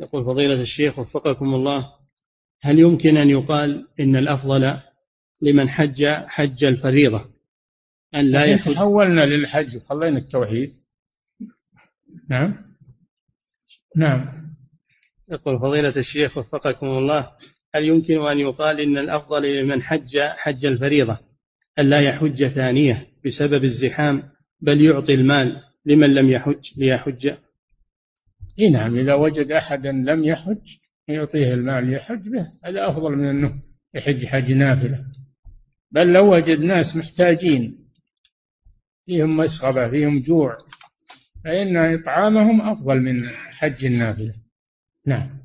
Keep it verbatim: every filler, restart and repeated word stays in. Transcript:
يقول فضيلة الشيخ وفقكم الله، هل يمكن أن يقال إن الأفضل لمن حج حج الفريضة أن لا يحج؟ تحولنا للحج وخلينا التوحيد. نعم نعم. يقول فضيلة الشيخ وفقكم الله، هل يمكن أن يقال إن الأفضل لمن حج حج الفريضة أن لا يحج ثانية بسبب الزحام، بل يعطي المال لمن لم يحج ليحج؟ إيه نعم، إذا وجد أحدا لم يحج يعطيه المال يحج به، هذا أفضل من أنه يحج حج نافلة. بل لو وجد ناس محتاجين فيهم مسغبة فيهم جوع فإن إطعامهم أفضل من حج النافلة. نعم.